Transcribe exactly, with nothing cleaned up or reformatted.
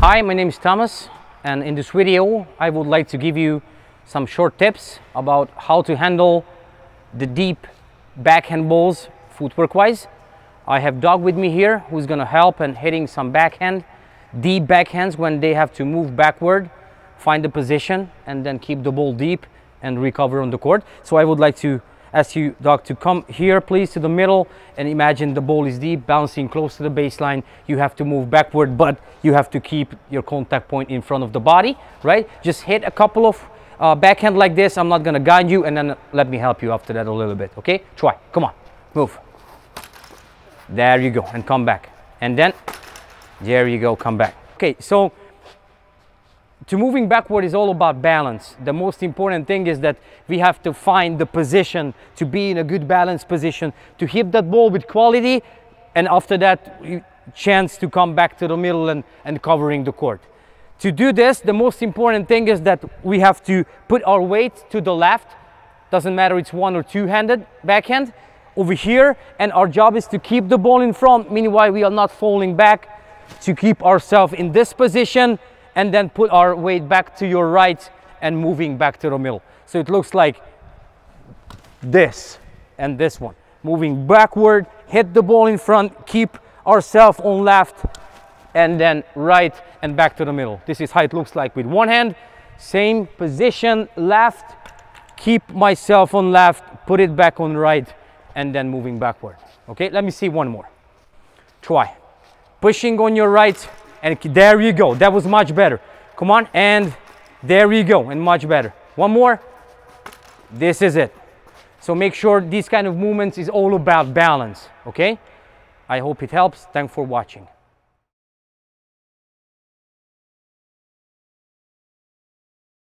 Hi, my name is Tamas, and in this video I would like to give you some short tips about how to handle the deep backhand balls footwork wise. I have Doug with me here who's gonna help in hitting some backhand, deep backhands when they have to move backward, find the position and then keep the ball deep and recover on the court. So I would like to ask you, Doug, to come here please to the middle and imagine the ball is deep, bouncing close to the baseline. You have to move backward, but you have to keep your contact point in front of the body, right? Just hit a couple of uh, backhand like this. I'm not gonna guide you, and then let me help you after that a little bit, okay? Try, come on, move. There you go, and come back. And then, there you go, come back. Okay, so to moving backward is all about balance. The most important thing is that we have to find the position to be in a good balanced position, to hit that ball with quality, and after that, chance to come back to the middle and, and covering the court. To do this, the most important thing is that we have to put our weight to the left. Doesn't matter it's one or two-handed backhand over here, and our job is to keep the ball in front. Meanwhile, we are not falling back, to keep ourselves in this position and then put our weight back to your right and moving back to the middle. So it looks like this and this one. Moving backward, hit the ball in front, keep ourselves on left and then right and back to the middle. This is how it looks like with one hand. Same position, left, keep myself on left, put it back on right and then moving backward. Okay, let me see one more. Try. Pushing on your right, and there you go, that was much better. Come on, and there you go, and much better. One more, this is it. So make sure these kind of movements is all about balance, okay? I hope it helps. Thanks for watching.